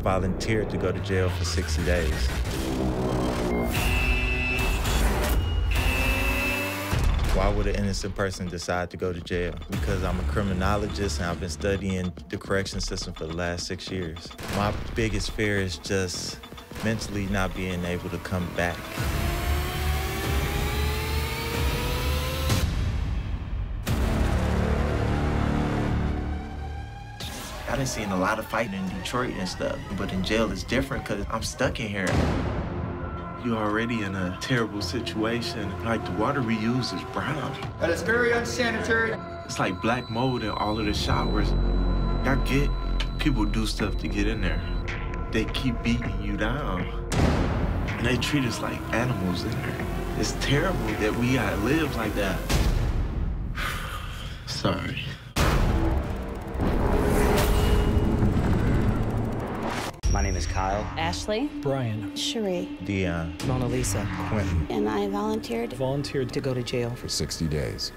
volunteered to go to jail for 60 days. Why would an innocent person decide to go to jail? Because I'm a criminologist and I've been studying the correction system for the last 6 years. My biggest fear is just mentally not being able to come back. I've been seeing a lot of fighting in Detroit and stuff, but in jail it's different because I'm stuck in here. You're already in a terrible situation. Like, the water we use is brown. That is very unsanitary. It's like black mold in all of the showers. I get people do stuff to get in there. They keep beating you down. And they treat us like animals in there. It's terrible that we gotta live like that. Sorry. My name is Kyle. Ashley. Brian. Cherie. Dion. Mona Lisa. Quentin. And I volunteered to go to jail for 60 days.